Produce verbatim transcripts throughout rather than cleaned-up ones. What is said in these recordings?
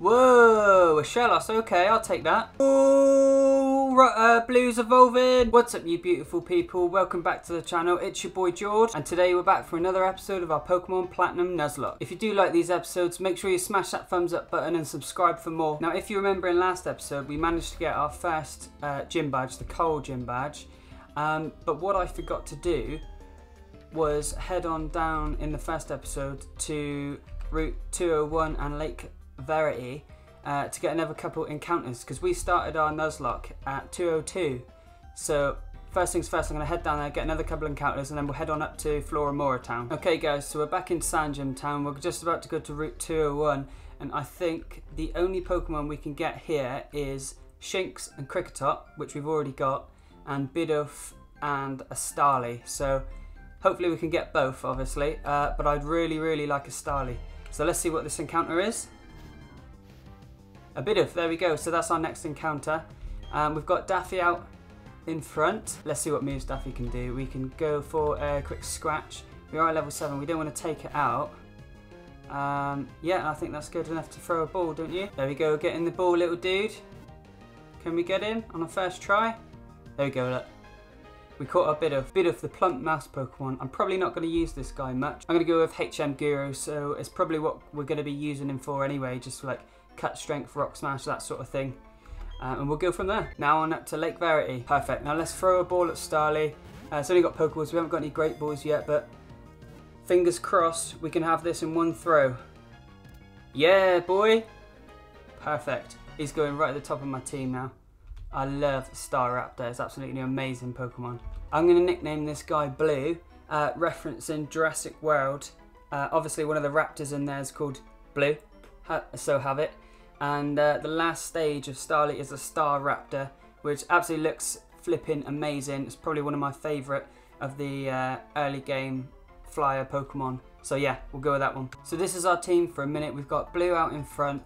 Whoa, a Shellos. Okay, I'll take that. Ooh, uh, Blue's evolving. What's up, you beautiful people? Welcome back to the channel. It's your boy Jord, and today we're back for another episode of our Pokemon Platinum Nuzlocke. If you do like these episodes, make sure you smash that thumbs up button and subscribe for more. Now, if you remember in last episode, we managed to get our first uh, gym badge, the Coal Gym Badge. Um, but what I forgot to do was head on down in the first episode to Route two oh one and Lake Verity uh, to get another couple encounters, because we started our Nuzlocke at two oh two. So first things first, I'm going to head down there, get another couple encounters, and then we'll head on up to Floaroma Town. Okay guys, so we're back in Sand Gym Town. We're just about to go to Route two oh one, and I think the only Pokemon we can get here is Shinx and Kricketot, which we've already got, and Bidoof and a Starly. So hopefully we can get both, obviously, uh, but I'd really, really like a Starly. So let's see what this encounter is. A Bidoof, there we go. So that's our next encounter. Um, we've got Daffy out in front. Let's see what moves Daffy can do. We can go for a quick scratch. We are at level seven, we don't want to take it out. Um, yeah, I think that's good enough to throw a ball, don't you? There we go, getting the ball, little dude. Can we get him on a first try? There we go, look. We caught our Bidoof. Bidoof, the plump mouse Pokemon. I'm probably not going to use this guy much. I'm going to go with H M Guru, so it's probably what we're going to be using him for anyway, just for, like, cut strength, rock smash, that sort of thing. Um, and we'll go from there. Now on up to Lake Verity. Perfect. Now let's throw a ball at Starly. Uh, it's only got Pokeballs, we haven't got any Great Balls yet, but fingers crossed we can have this in one throw. Yeah, boy! Perfect. He's going right at the top of my team now. I love Staraptor, it's absolutely an amazing Pokemon. I'm going to nickname this guy Blue, uh, referencing Jurassic World. Uh, obviously one of the raptors in there is called Blue, ha so have it. And uh, the last stage of Starly is a Staraptor, which absolutely looks flipping amazing. It's probably one of my favourite of the uh, early game flyer Pokemon. So yeah, we'll go with that one. So this is our team for a minute. We've got Blue out in front.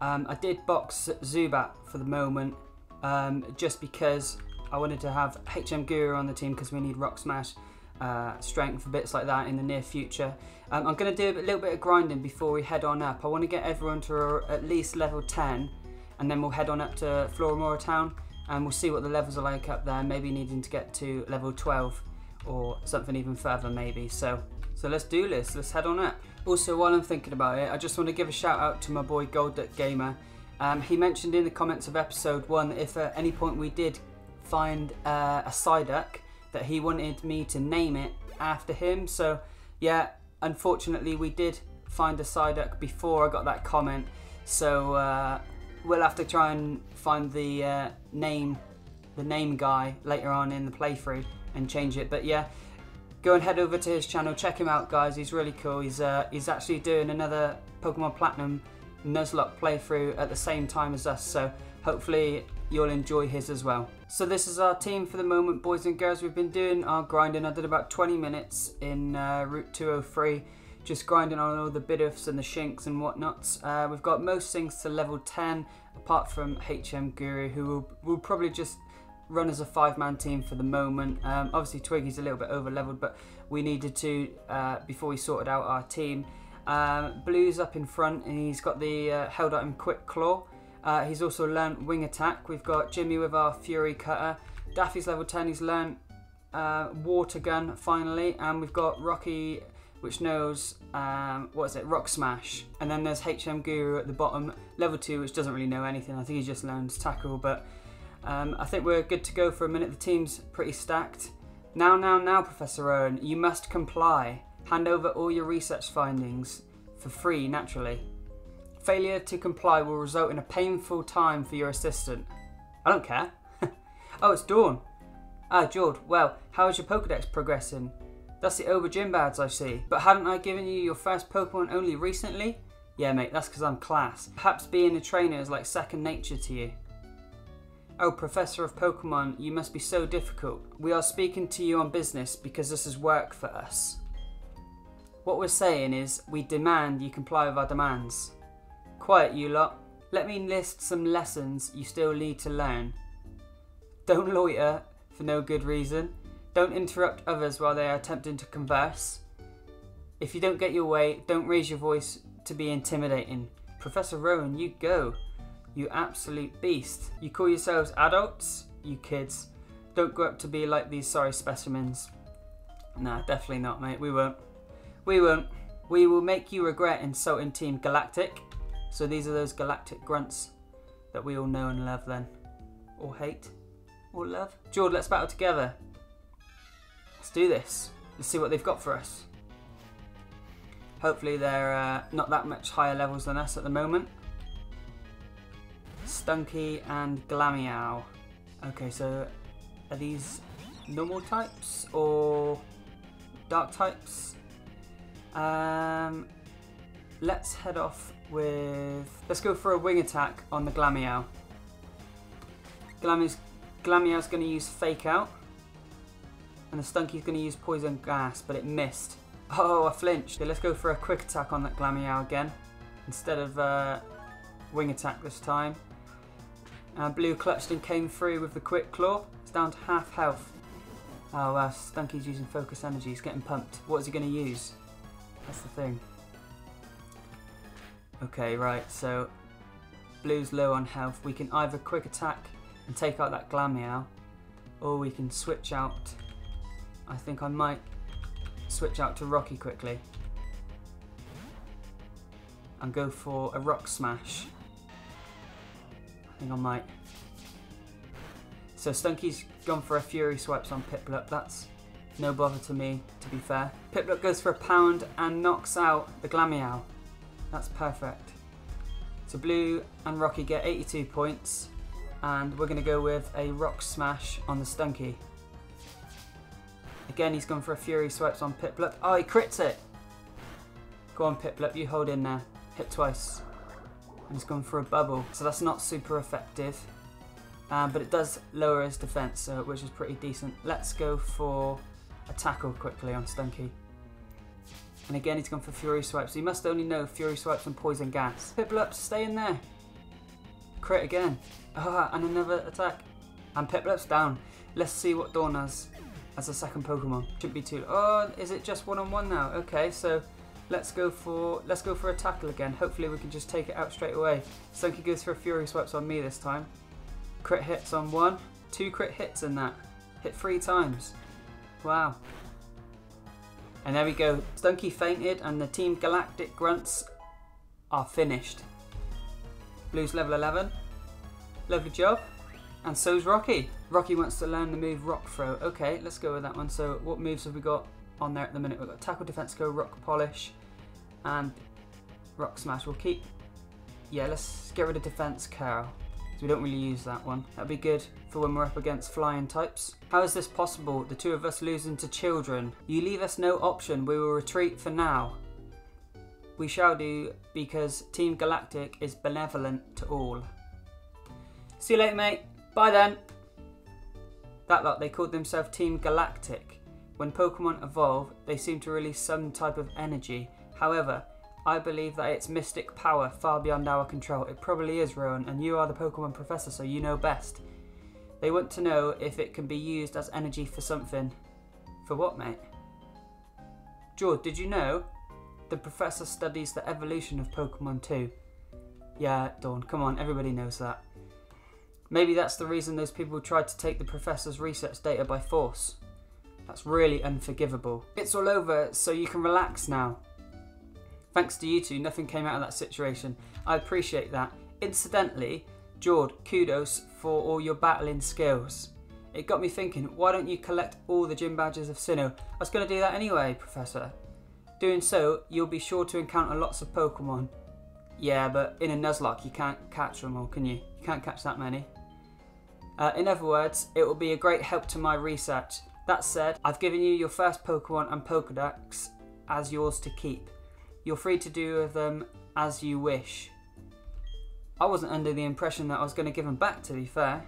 Um, I did box Zubat for the moment. Um, just because I wanted to have H M Guru on the team, because we need Rock Smash, uh, Strength, bits like that in the near future. Um, I'm going to do a little bit of grinding before we head on up. I want to get everyone to at least level ten, and then we'll head on up to Floaroma Town, and we'll see what the levels are like up there, maybe needing to get to level twelve, or something even further maybe. So, so let's do this, let's head on up. Also, while I'm thinking about it, I just want to give a shout out to my boy Gold Duck Gamer. Um, he mentioned in the comments of episode one that if at any point we did find uh, a Psyduck, that he wanted me to name it after him. So yeah, unfortunately we did find a Psyduck before I got that comment, so uh, we'll have to try and find the uh, name the name guy later on in the playthrough and change it. But yeah, go and head over to his channel, check him out guys, he's really cool. He's, uh, he's actually doing another Pokemon Platinum Nuzlocke playthrough at the same time as us, so hopefully you'll enjoy his as well. So this is our team for the moment, boys and girls. We've been doing our grinding. I did about twenty minutes in uh, Route two oh three, just grinding on all the Bidoofs and the Shinx and whatnots. Uh, we've got most things to level ten, apart from H M Guru, who will, will probably just run as a five-man team for the moment. Um, obviously Twiggy's a little bit over-leveled, but we needed to, uh, before we sorted out our team. Um, Blue's up in front, and he's got the uh, held item Quick Claw. Uh, he's also learnt Wing Attack. We've got Jimmy with our Fury Cutter. Daffy's level ten, he's learnt uh, Water Gun finally, and we've got Rocky, which knows, um, what is it, Rock Smash. And then there's H M Guru at the bottom, level two, which doesn't really know anything. I think he just learns Tackle, but um, I think we're good to go for a minute. The team's pretty stacked. Now, now, now, Professor Owen, you must comply. Hand over all your research findings, for free naturally. Failure to comply will result in a painful time for your assistant. I don't care. Oh, it's Dawn. Ah, Jord, well, how is your Pokedex progressing? That's the over gym badge I see. But hadn't I given you your first Pokemon only recently? Yeah mate, that's because I'm class. Perhaps being a trainer is like second nature to you. Oh, Professor of Pokemon, you must be so difficult. We are speaking to you on business because this is work for us. What we're saying is, we demand you comply with our demands. Quiet you lot. Let me list some lessons you still need to learn. Don't loiter for no good reason. Don't interrupt others while they are attempting to converse. If you don't get your way, don't raise your voice to be intimidating. Professor Rowan, you go. You absolute beast. You call yourselves adults? You kids. Don't grow up to be like these sorry specimens. Nah, definitely not, mate. We won't. We won't. We will make you regret insulting Team Galactic. So these are those galactic grunts that we all know and love then. Or hate. Or love. Jord, let's battle together. Let's do this. Let's see what they've got for us. Hopefully they're uh, not that much higher levels than us at the moment. Stunky and Glameow. Okay, so are these normal types or dark types? Um, let's head off with... Let's go for a wing attack on the Glameow. Glameow's, Glameow's going to use Fake Out. And the Stunky's going to use Poison Gas, but it missed. Oh, I flinched. Okay, let's go for a quick attack on that Glameow again. Instead of uh, wing attack this time. Uh, Blue clutched and came through with the Quick Claw. It's down to half health. Oh, wow, Stunky's using Focus Energy. He's getting pumped. What is he going to use? That's the thing. Okay, right, so Blue's low on health. We can either Quick Attack and take out that Glameow, or we can switch out. I think I might switch out to Rocky quickly and go for a Rock Smash. I think I might. So Stunky's gone for a Fury Swipes on Piplup. That's no bother to me, to be fair. Piplup goes for a Pound and knocks out the Glameow. That's perfect. So Blue and Rocky get eighty-two points, and we're going to go with a Rock Smash on the Stunky. Again, he's gone for a Fury Swipes on Piplup. Oh, he crits it! Go on, Piplup, you hold in there. Hit twice. And he's gone for a Bubble, so that's not super effective. Um, but it does lower his defense, so, which is pretty decent. Let's go for a Tackle quickly on Stunky. And again, he's gone for Fury Swipes. So you must only know Fury Swipes and Poison Gas. Piplup, stay in there. Crit again. Ah, and another attack. And Piplup's down. Let's see what Dawn has as a second Pokemon. Shouldn't be too... Oh, is it just one-on-one now? Okay, so let's go for let's go for a Tackle again. Hopefully we can just take it out straight away. Stunky goes for a Fury Swipes on me this time. Crit hits on one. Two crit hits in that. Hit three times. Wow. And there we go. Stunky fainted and the Team Galactic grunts are finished. Blue's level eleven. Lovely job. And so's Rocky. Rocky wants to learn the move Rock Throw. Okay, let's go with that one. So what moves have we got on there at the minute? We've got Tackle, Defense Go, Rock Polish and Rock Smash. We'll keep... Yeah, let's get rid of Defense Curl. So we don't really use that one. That'd be good for when we're up against flying types. How is this possible? The two of us losing to children. You leave us no option. We will retreat for now. We shall do because Team Galactic is benevolent to all. See you later, mate. Bye then. That lot, they called themselves Team Galactic. When Pokemon evolve, they seem to release some type of energy. However, I believe that it's mystic power far beyond our control. It probably is, Rowan, and you are the Pokemon professor, so you know best. They want to know if it can be used as energy for something. For what, mate? Jord, did you know? The professor studies the evolution of Pokemon too. Yeah, Dawn, come on, everybody knows that. Maybe that's the reason those people tried to take the professor's research data by force. That's really unforgivable. It's all over, so you can relax now. Thanks to you two, nothing came out of that situation. I appreciate that. Incidentally, Jord, kudos for all your battling skills. It got me thinking, why don't you collect all the gym badges of Sinnoh? I was going to do that anyway, Professor. Doing so, you'll be sure to encounter lots of Pokemon. Yeah, but in a Nuzlocke, you can't catch them all, can you? You can't catch that many. Uh, in other words, it will be a great help to my research. That said, I've given you your first Pokemon and Pokedex as yours to keep. You're free to do with them as you wish. I wasn't under the impression that I was going to give them back, to be fair.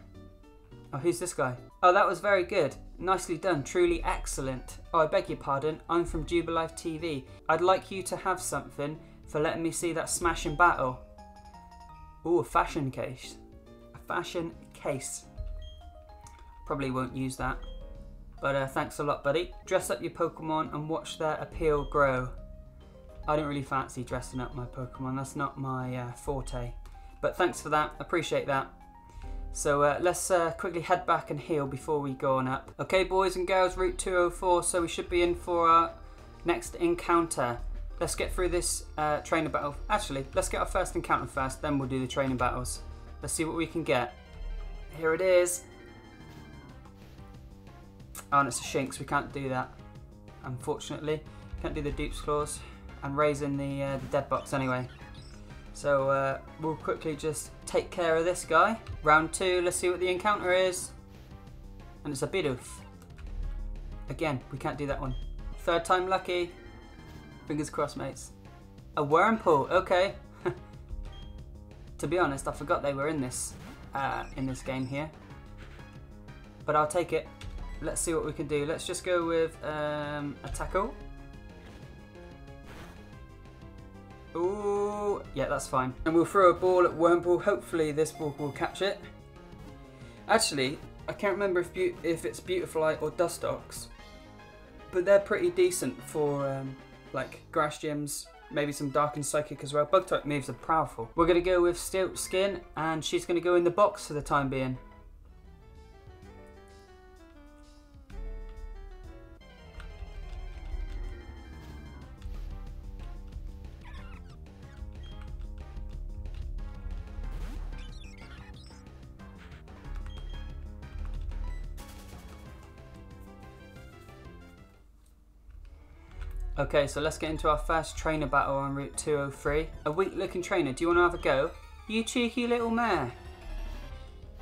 Oh, who's this guy? Oh, that was very good. Nicely done. Truly excellent. Oh, I beg your pardon. I'm from Jubilife T V. I'd like you to have something for letting me see that smashing battle. Ooh, a fashion case. A fashion case. Probably won't use that. But uh, thanks a lot, buddy. Dress up your Pokemon and watch their appeal grow. I don't really fancy dressing up my Pokemon. That's not my uh, forte. But thanks for that. Appreciate that. So uh, let's uh, quickly head back and heal before we go on up. Okay, boys and girls, Route two oh four. So we should be in for our next encounter. Let's get through this uh, trainer battle. Actually, let's get our first encounter first. Then we'll do the training battles. Let's see what we can get. Here it is. Oh, and it's a Shinx. We can't do that, unfortunately. Can't do the Dupe's Claws. And raising the, uh, the dead box anyway. So uh, we'll quickly just take care of this guy. Round two, let's see what the encounter is. And it's a Bidoof. Again, we can't do that one. Third time lucky. Fingers crossed, mates. A Wurmple, okay. To be honest, I forgot they were in this, uh, in this game here. But I'll take it. Let's see what we can do. Let's just go with um, a tackle. Ooh, yeah, that's fine. And we'll throw a ball at Wurmple. Hopefully this ball will catch it. Actually, I can't remember if, be if it's Beautifly or Dustox, but they're pretty decent for um, like grass gyms, maybe some Dark and Psychic as well. Bug type moves are powerful. We're going to go with Stilt Skin, and she's going to go in the box for the time being. Okay, so let's get into our first trainer battle on Route two oh three. A weak looking trainer, do you want to have a go? You cheeky little mare.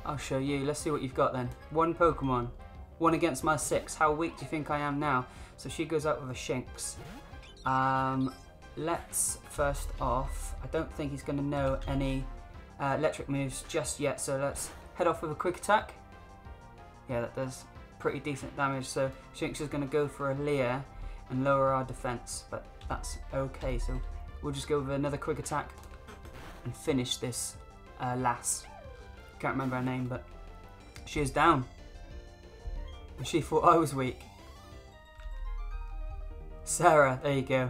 I'll show you, let's see what you've got then. One Pokemon, one against my six. How weak do you think I am now? So she goes out with a Shinx. Um, let's first off, I don't think he's going to know any uh, electric moves just yet. So let's head off with a quick attack. Yeah, that does pretty decent damage. So Shinx is going to go for a Leer and lower our defense, but that's okay. So we'll just go with another quick attack and finish this uh, lass. Can't remember her name, but she is down. And she thought I was weak. Sarah, there you go.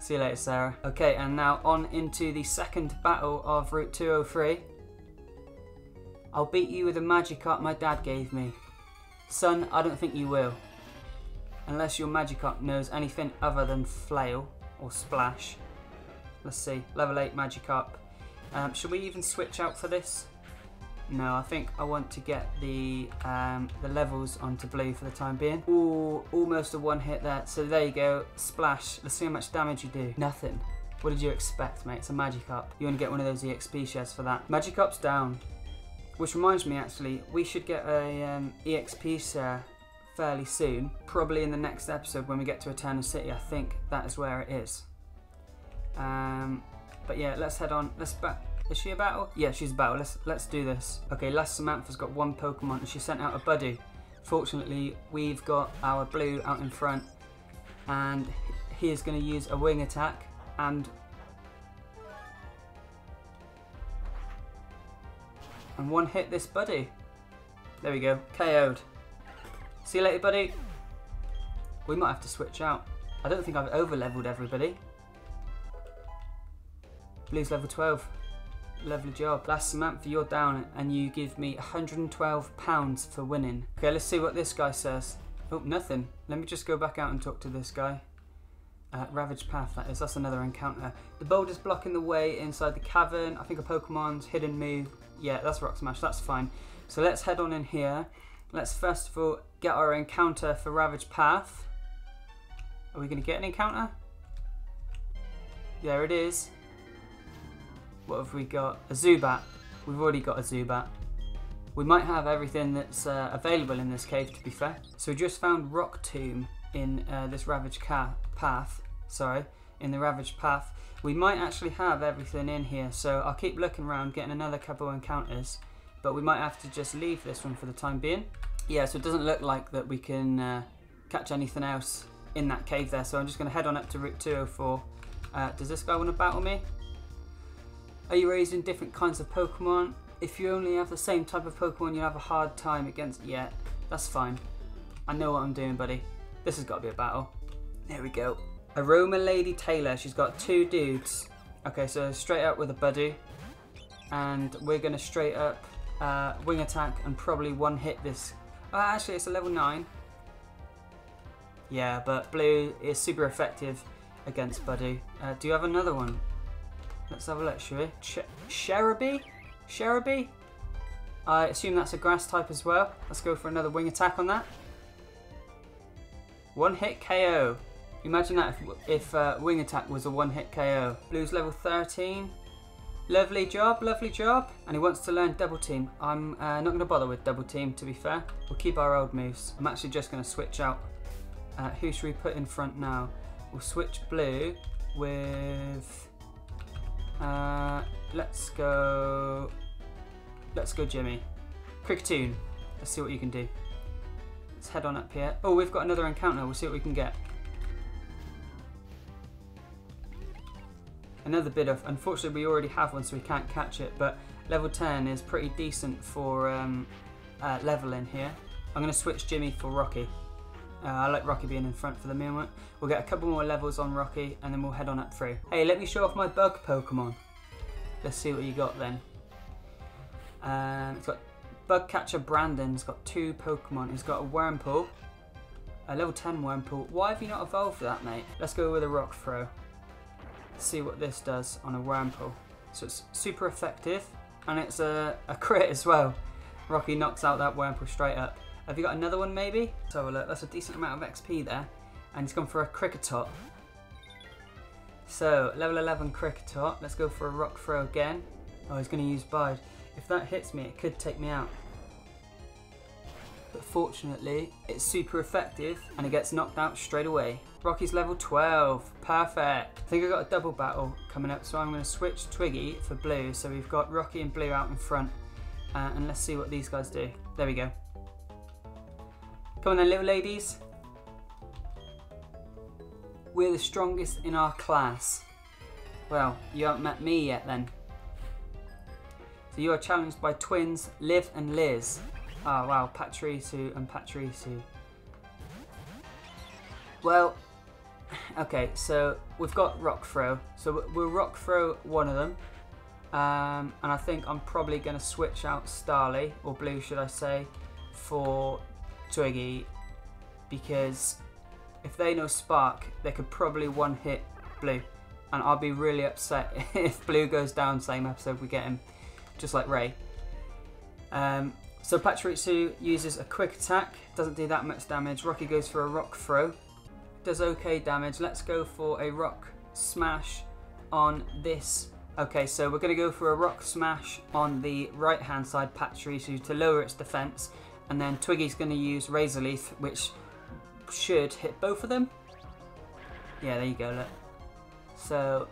See you later, Sarah. Okay, and now on into the second battle of Route two oh three. I'll beat you with a Magikarp my dad gave me. Son, I don't think you will. Unless your Magikarp knows anything other than flail or splash. Let's see, level eight Magikarp. Um, should we even switch out for this? No, I think I want to get the um, the levels onto Blue for the time being. Ooh, almost a one hit there. So there you go, splash. Let's see how much damage you do. Nothing. What did you expect, mate? It's a Magikarp. You want to get one of those E X P shares for that. Magikarp's down. Which reminds me, actually, we should get a um, E X P share fairly soon, probably in the next episode when we get to Eterna City. I think that is where it is. Um, but yeah, let's head on. Let's back. Is she a battle? Yeah, she's a battle. Let's let's do this. Okay, last Samantha's got one Pokemon and she sent out a Bidoof. Fortunately, we've got our Blue out in front, and he is going to use a wing attack and and one hit this Bidoof. There we go, K O'd. See you later, buddy. We might have to switch out. I don't think I've over-leveled everybody. Blue's level twelve. Lovely job. Last Samantha, you're down, and you give me one hundred and twelve pounds for winning. Okay, let's see what this guy says. Oh, nothing. Let me just go back out and talk to this guy. Uh, Ravage Path, that is. That's another encounter. The boulder's blocking the way inside the cavern. I think a Pokemon's hidden move. Yeah, that's Rock Smash. That's fine. So let's head on in here. Let's first of all get our encounter for Ravage Path. Are we going to get an encounter? There it is. What have we got? A Zubat. We've already got a Zubat. We might have everything that's uh, available in this cave, to be fair. So we just found Rock Tomb in uh, this Ravage Path. Sorry, in the Ravage Path. We might actually have everything in here, so I'll keep looking around, getting another couple encounters. But we might have to just leave this one for the time being. Yeah, so it doesn't look like that we can uh, catch anything else in that cave there. So I'm just going to head on up to Route two oh four. Uh, does this guy want to battle me? Are you raising different kinds of Pokemon? If you only have the same type of Pokemon, you'll have a hard time against... Yeah, that's fine. I know what I'm doing, buddy. This has got to be a battle. There we go. Aroma Lady Taylor. She's got two dudes. Okay, so straight up with a buddy. And we're going to straight up uh, wing attack and probably one hit this. Oh, actually, it's a level nine. Yeah, but Blue is super effective against Buddy. Uh, do you have another one? Let's have a look, shall we? Ch Cherubi? Cherubi? I assume that's a grass type as well. Let's go for another wing attack on that. One hit K O. Imagine that if, if uh, wing attack was a one hit K O. Blue's level thirteen. Lovely job, lovely job. And he wants to learn double team. I'm uh, not going to bother with double team, to be fair. We'll keep our old moves. I'm actually just going to switch out. Uh, who should we put in front now? We'll switch Blue with... Uh, let's go... Let's go Jimmy. Cricketoon. Let's see what you can do. Let's head on up here. Oh, we've got another encounter. We'll see what we can get. Another Bidoof. Unfortunately, we already have one, so we can't catch it. But level ten is pretty decent for um, uh, leveling here. I'm going to switch Jimmy for Rocky. Uh, I like Rocky being in front for the moment. We'll get a couple more levels on Rocky and then we'll head on up through. Hey, let me show off my bug Pokemon. Let's see what you got then. Um, it's got bug catcher Brandon. It's got two Pokemon. It's got a Wurmple, a level ten Wurmple. Why have you not evolved that, mate? Let's go with a rock throw. Let's see what this does on a Wurmple. So it's super effective and it's a, a crit as well. Rocky knocks out that Wurmple straight up. Have you got another one maybe? Let's have a look, that's a decent amount of X P there. And he's gone for a Kricketot. So, level eleven Kricketot. Let's go for a rock throw again. Oh, he's going to use Bide. If that hits me, it could take me out. But fortunately, it's super effective and it gets knocked out straight away. Rocky's level twelve. Perfect. I think I've got a double battle coming up, so I'm going to switch Twiggy for Blue. So we've got Rocky and Blue out in front. Uh, and let's see what these guys do. There we go. Come on then, little ladies. We're the strongest in our class. Well, you haven't met me yet then. So you are challenged by twins Liv and Liz. Ah, oh, wow, Pachirisu and Pachirisu. Well, okay, so we've got Rock Throw. So we'll Rock Throw one of them. Um, and I think I'm probably going to switch out Starly, or Blue should I say, for... Twiggy, because if they know Spark they could probably one hit Blue, and I'll be really upset if Blue goes down same episode we get him, just like Ray. Um, so Pachirisu uses a quick attack, doesn't do that much damage. Rocky goes for a rock throw, does okay damage. Let's go for a rock smash on this. Okay, so we're going to go for a rock smash on the right hand side Pachirisu to lower its defense. And then Twiggy's going to use Razor Leaf, which should hit both of them. Yeah, there you go, look. So,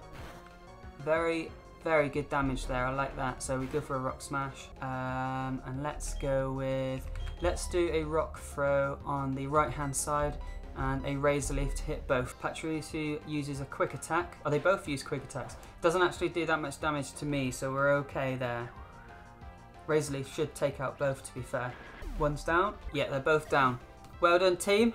very, very good damage there. I like that. So we go for a Rock Smash. Um, and let's go with... Let's do a Rock Throw on the right-hand side and a Razor Leaf to hit both. Pachirisu uses a Quick Attack. Oh, they both use Quick Attacks. Doesn't actually do that much damage to me, so we're okay there. Razor Leaf should take out both, to be fair. One's down. Yeah, they're both down. Well done, team.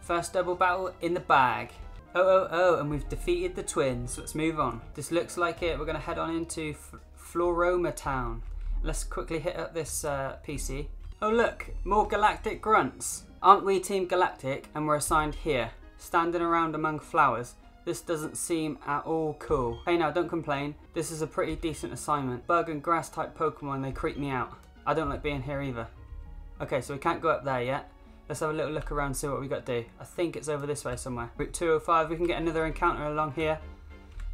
First double battle in the bag. Oh, oh, oh, and we've defeated the twins. Let's move on. This looks like it. We're going to head on into F Floaroma Town. Let's quickly hit up this uh, P C. Oh, look, more Galactic Grunts. Aren't we Team Galactic and we're assigned here, standing around among flowers? This doesn't seem at all cool. Hey, now, don't complain. This is a pretty decent assignment. Bug and grass type Pokemon, they creep me out. I don't like being here either. Okay, so we can't go up there yet. Let's have a little look around and see what we got to do. I think it's over this way somewhere. Route two oh five, we can get another encounter along here.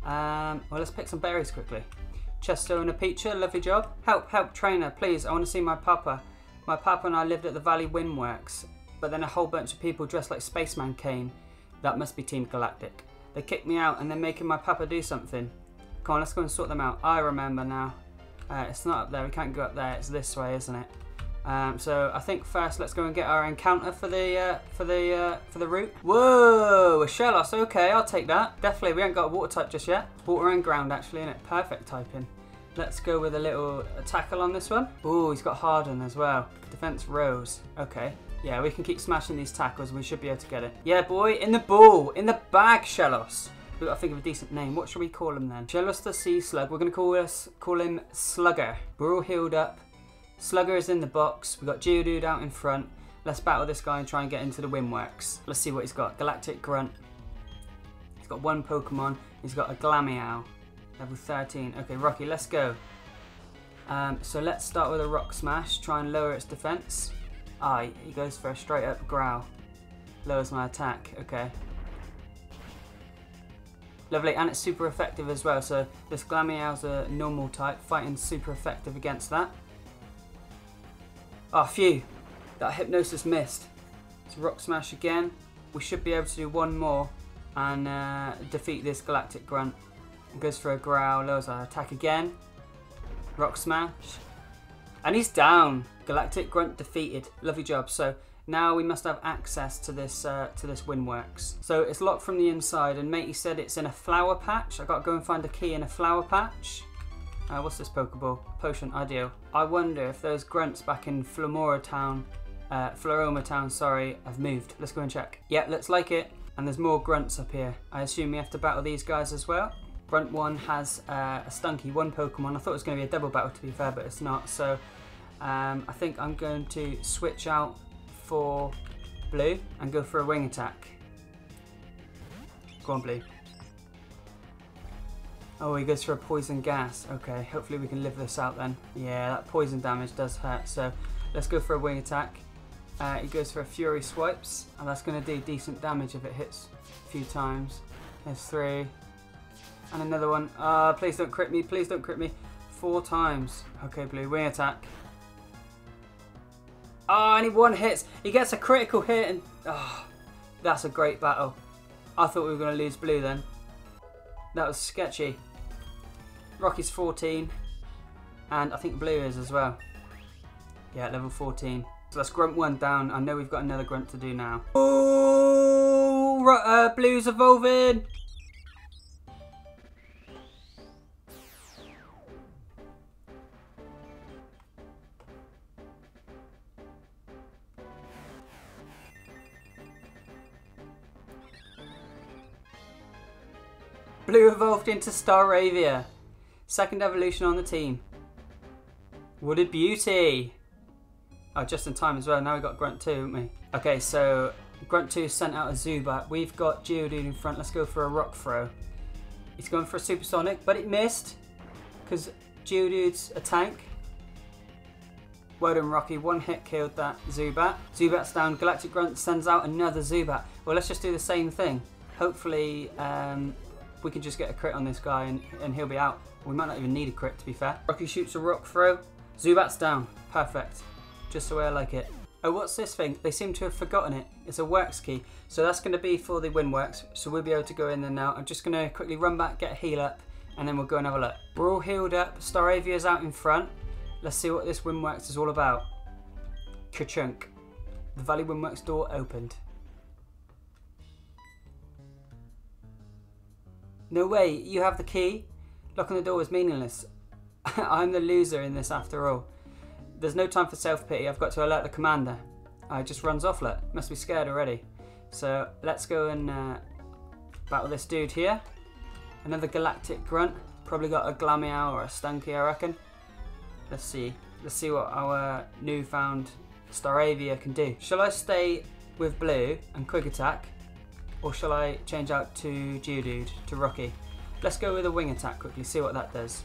Um, well, let's pick some berries quickly. Chesto and a Peacher, lovely job. Help, help, trainer, please, I want to see my papa. My papa and I lived at the Valley Windworks, but then a whole bunch of people dressed like Spaceman came. That must be Team Galactic. They kicked me out and they're making my papa do something. Come on, let's go and sort them out. I remember now. Uh, it's not up there, we can't go up there, it's this way, isn't it? Um, so I think first let's go and get our encounter for the uh, for the uh, for the route. Whoa, a Shellos. Okay, I'll take that. Definitely, we haven't got a water type just yet. Water and ground actually, isn't it? Perfect typing. Let's go with a little tackle on this one. Ooh, he's got Harden as well. Defense Rose. Okay, Yeah, we can keep smashing these tackles and we should be able to get it. Yeah, boy, in the ball, in the bag, Shellos. We've got to think of a decent name. What should we call him then? Shellos the Sea Slug. We're going to call us, call him Slugger. We're all healed up. Slugger is in the box. We've got Geodude out in front. Let's battle this guy and try and get into the Windworks. Let's see what he's got. Galactic Grunt. He's got one Pokemon. He's got a Glameow. Level thirteen. Okay, Rocky, let's go. Um, so let's start with a Rock Smash. Try and lower its defense. Ah, he goes for a straight up growl. Lowers my attack. Okay. Lovely, and it's super effective as well, so this Glameow's a normal type, fighting super effective against that. Ah, oh, phew, that Hypnosis missed. It's Rock Smash again. We should be able to do one more and uh, defeat this Galactic Grunt. It goes for a growl, lowers our attack again. Rock Smash. And he's down. Galactic Grunt defeated. Lovely job. So now we must have access to this uh, to this Windworks. So it's locked from the inside, and matey said it's in a flower patch. I got to go and find a key in a flower patch. Uh, what's this Pokeball? Potion, ideal. I wonder if those grunts back in Floaroma Town, uh, Floaroma Town, sorry, have moved. Let's go and check. Yeah, looks like it. And there's more grunts up here. I assume we have to battle these guys as well. Grunt one has uh, a Stunky, one Pokemon. I thought it was going to be a double battle to be fair, but it's not. So um, I think I'm going to switch out for Blue and go for a wing attack. Go on, Blue. Oh, he goes for a poison gas. Okay, hopefully we can live this out then. Yeah, that poison damage does hurt, so let's go for a wing attack. Uh, he goes for a Fury Swipes, and that's going to do decent damage if it hits a few times. There's three. And another one. Ah, uh, please don't crit me, please don't crit me. Four times. Okay, Blue, wing attack. Oh, and he one hits. He gets a critical hit, and oh, that's a great battle. I thought we were going to lose Blue then. That was sketchy. Rocky's fourteen, and I think Blue is as well. Yeah, level fourteen. So that's Grunt one down. I know we've got another Grunt to do now. Oh, uh, Blue's evolving. Blue evolved into Staravia. Second evolution on the team. What a beauty. Oh, just in time as well. Now we've got Grunt two, haven't we? Okay, so Grunt two sent out a Zubat. We've got Geodude in front. Let's go for a Rock Throw. He's going for a Supersonic, but it missed because Geodude's a tank. Well done, Rocky. One hit killed that Zubat. Zubat's down. Galactic Grunt sends out another Zubat. Well, let's just do the same thing. Hopefully... Um, we can just get a crit on this guy and, and he'll be out. We might not even need a crit, to be fair. Rocky shoots a Rock Throw. Zubat's down. Perfect. Just the way I like it. Oh, what's this thing? They seem to have forgotten it. It's a Works key. So that's going to be for the Windworks. So we'll be able to go in there now. I'm just going to quickly run back, get a heal up, and then we'll go and have a look. We're all healed up. Staravia's out in front. Let's see what this Windworks is all about. Ka-chunk. The Valley Windworks door opened. No way, you have the key? Locking the door was meaningless. I'm the loser in this after all. There's no time for self-pity. I've got to alert the commander. I just runs off, look. Must be scared already. So let's go and uh, battle this dude here. Another Galactic Grunt. Probably got a Glameow or a Stunky, I reckon. Let's see. Let's see what our newfound Staravia can do. Shall I stay with Blue and Quick Attack? Or shall I change out to Geodude, to Rocky? Let's go with a wing attack quickly, see what that does.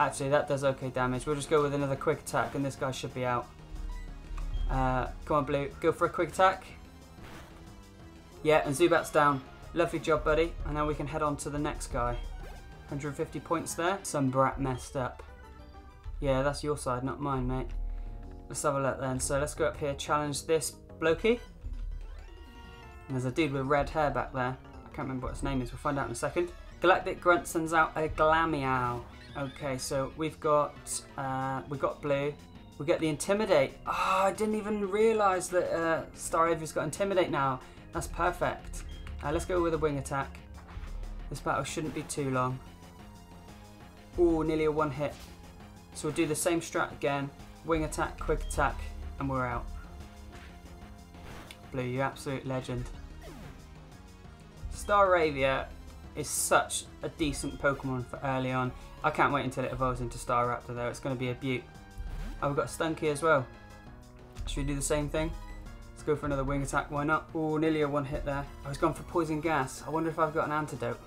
Actually, that does okay damage. We'll just go with another Quick Attack and this guy should be out. Uh, come on, Blue, go for a Quick Attack. Yeah, and Zubat's down. Lovely job, buddy. And now we can head on to the next guy. one hundred fifty points there. Some brat messed up. Yeah, that's your side, not mine, mate. Let's have a look then. So let's go up here, challenge this blokey. And there's a dude with red hair back there. I can't remember what his name is. We'll find out in a second. Galactic Grunt sends out a Glameow. Okay, so we've got uh, we've got Blue. We get the Intimidate. Oh, I didn't even realise that uh, Staravia's got Intimidate now. That's perfect. Uh, let's go with a wing attack. This battle shouldn't be too long. Ooh, nearly a one hit. So we'll do the same strat again. Wing attack, quick attack, and we're out. Blue, you absolute legend. Staravia is such a decent Pokemon for early on. I can't wait until it evolves into Staraptor though. It's going to be a beaut. Oh, we've got Stunky as well. Should we do the same thing? Let's go for another wing attack. Why not? Oh, nearly a one hit there. I was going for poison gas. I wonder if I've got an antidote.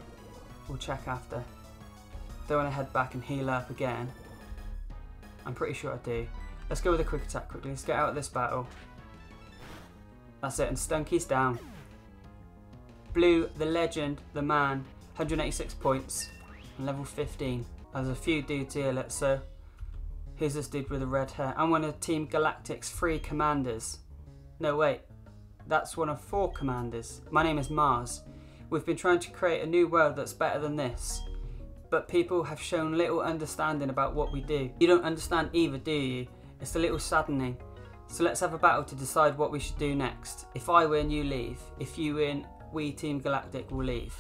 We'll check after. Don't want to head back and heal up again. I'm pretty sure I do. Let's go with a quick attack quickly. Let's get out of this battle. That's it, and Stunky's down. Blue, the legend, the man, one hundred eighty-six points and level fifteen. There's a few dudes here, let's so. Who's this dude with the red hair? I'm one of Team Galactic's three commanders. No, wait. That's one of four commanders. My name is Mars. We've been trying to create a new world that's better than this, but people have shown little understanding about what we do. You don't understand either, do you? It's a little saddening. So let's have a battle to decide what we should do next. If I win, you leave. If you win, we Team Galactic will leave.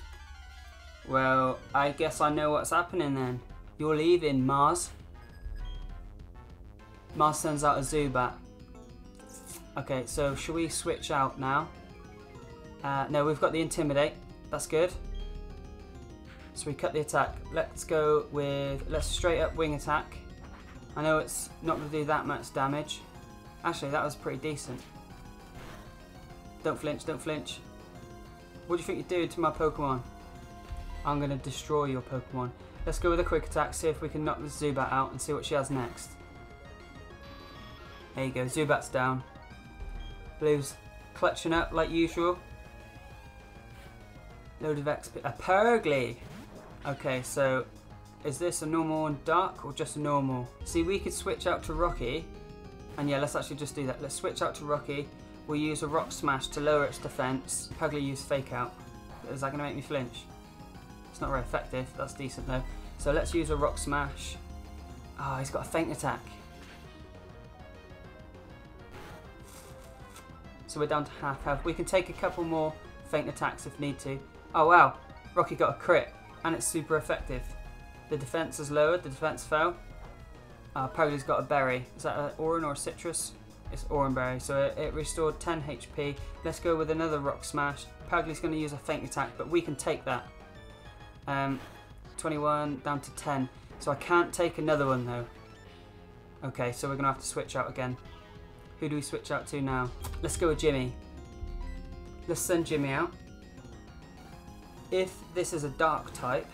Well, I guess I know what's happening then. You're leaving, Mars. Mars sends out a Zubat. Okay, so should we switch out now? Uh, no, we've got the Intimidate. That's good. So we cut the attack. Let's go with, let's straight up wing attack. I know it's not going to do that much damage. Actually, that was pretty decent. Don't flinch, don't flinch. What do you think you're doing to my Pokemon? I'm going to destroy your Pokemon. Let's go with a quick attack, see if we can knock the Zubat out and see what she has next. There you go, Zubat's down. Blue's clutching up like usual. Load of X P. A Purgly! Okay, so is this a normal and dark or just a normal? See, we could switch out to Rocky. And yeah, let's actually just do that. Let's switch out to Rocky. We'll use a Rock Smash to lower its defense. Purgly used Fake Out. Is that going to make me flinch? It's not very effective. That's decent though. So let's use a Rock Smash. Ah, oh, he's got a Faint Attack. So we're down to half health. We can take a couple more Faint Attacks if need to. Oh wow, Rocky got a crit. And it's super effective. The defense is lowered. The defense fell. Uh, Purgly's got a berry. Is that an orange or a citrus? It's orange berry. So it, it restored ten H P. Let's go with another Rock Smash. Purgly's going to use a Faint Attack, but we can take that. Um, twenty-one down to ten. So I can't take another one though. Okay, so we're going to have to switch out again. Who do we switch out to now? Let's go with Jimmy. Let's send Jimmy out. If this is a dark type,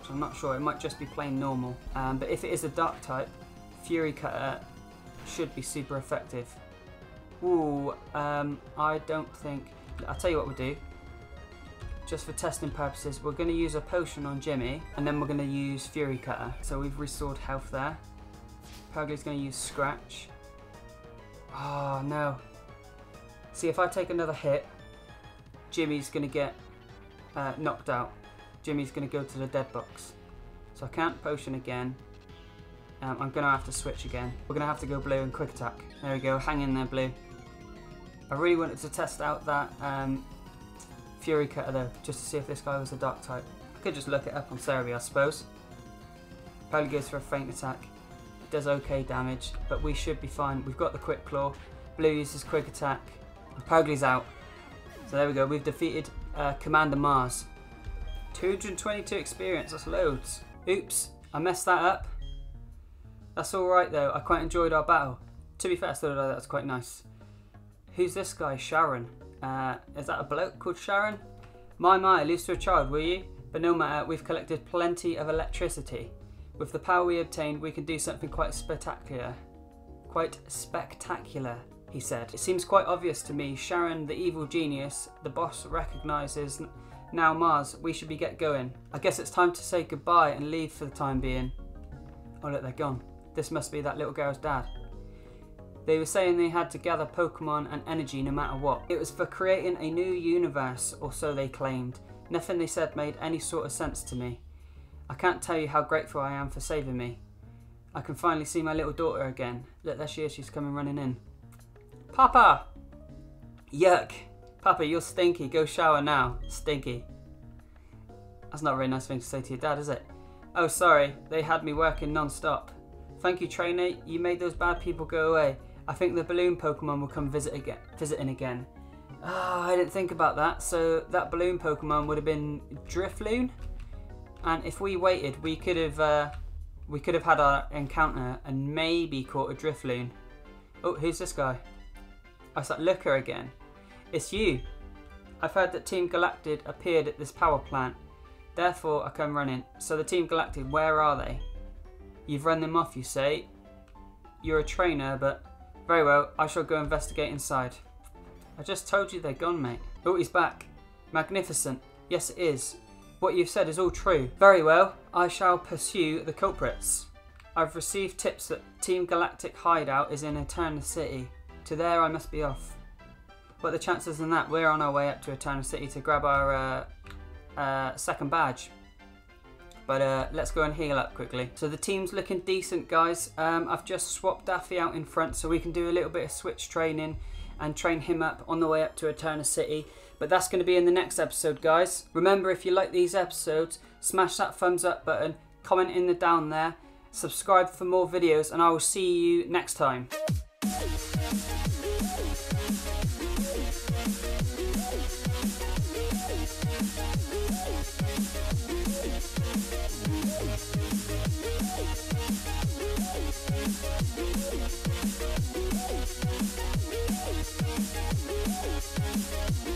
which I'm not sure, it might just be plain normal. Um, but if it is a dark type, Fury Cutter should be super effective. Ooh, um, I don't think... I'll tell you what we'll do. Just for testing purposes, we're going to use a potion on Jimmy, and then we're going to use Fury Cutter. So we've restored health there. Purgly's going to use Scratch. Oh no. See, if I take another hit, Jimmy's going to get uh, knocked out. Jimmy's going to go to the dead box. So I can't potion again. Um, I'm going to have to switch again. We're going to have to go Blue and quick attack. There we go. Hang in there, Blue. I really wanted to test out that um, Fury Cutter though, just to see if this guy was a dark type. I could just look it up on Staravia, I suppose. Probably goes for a Faint Attack. Does okay damage, but we should be fine. We've got the Quick Claw. Blue uses Quick Attack. Purgly's out. So there we go. We've defeated uh, Commander Mars. two hundred twenty-two experience. That's loads. Oops. I messed that up. That's alright though. I quite enjoyed our battle. To be fair, I thought that was quite nice. Who's this guy? Sharon. Uh, is that a bloke called Sharon? My, my. Lose to a child, will you? But no matter. We've collected plenty of electricity. With the power we obtained, we can do something quite spectacular. Quite spectacular, he said. It seems quite obvious to me, Sharon, the evil genius, the boss recognizes. Now Mars, we should be get going. I guess it's time to say goodbye and leave for the time being. Oh look, they're gone. This must be that little girl's dad. They were saying they had to gather Pokemon and energy no matter what. It was for creating a new universe, or so they claimed. Nothing they said made any sort of sense to me. I can't tell you how grateful I am for saving me. I can finally see my little daughter again. Look, there she is. She's coming running in. Papa! Yuck. Papa, you're stinky. Go shower now. Stinky. That's not a very nice thing to say to your dad, is it? Oh, sorry. They had me working non-stop. Thank you, trainer. You made those bad people go away. I think the balloon Pokemon will come visit again, visiting again. Oh, I didn't think about that. So that balloon Pokemon would have been Drifloon, and if we waited, we could have uh, we could have had our encounter and maybe caught a Drifloon. Oh, who's this guy? Oh, it's that looker again. It's you. I've heard that Team Galactic appeared at this power plant. Therefore, I come running. So the Team Galactic, where are they? You've run them off, you say? You're a trainer, but... Very well, I shall go investigate inside. I just told you they're gone, mate. Oh, he's back. Magnificent. Yes, it is. What you've said is all true. Very well, I shall pursue the culprits. I've received tips that Team Galactic hideout is in Eterna City. To there, I must be off. What are the chances in that? We're on our way up to Eterna City to grab our... Uh, Uh, second badge, but uh, let's go and heal up quickly. So the team's looking decent, guys. um, I've just swapped Daffy out in front so we can do a little bit of switch training and train him up on the way up to Eterna City, but that's going to be in the next episode, guys. Remember, if you like these episodes, smash that thumbs up button, comment in the down there, subscribe for more videos, and I will see you next time. We'll be right back.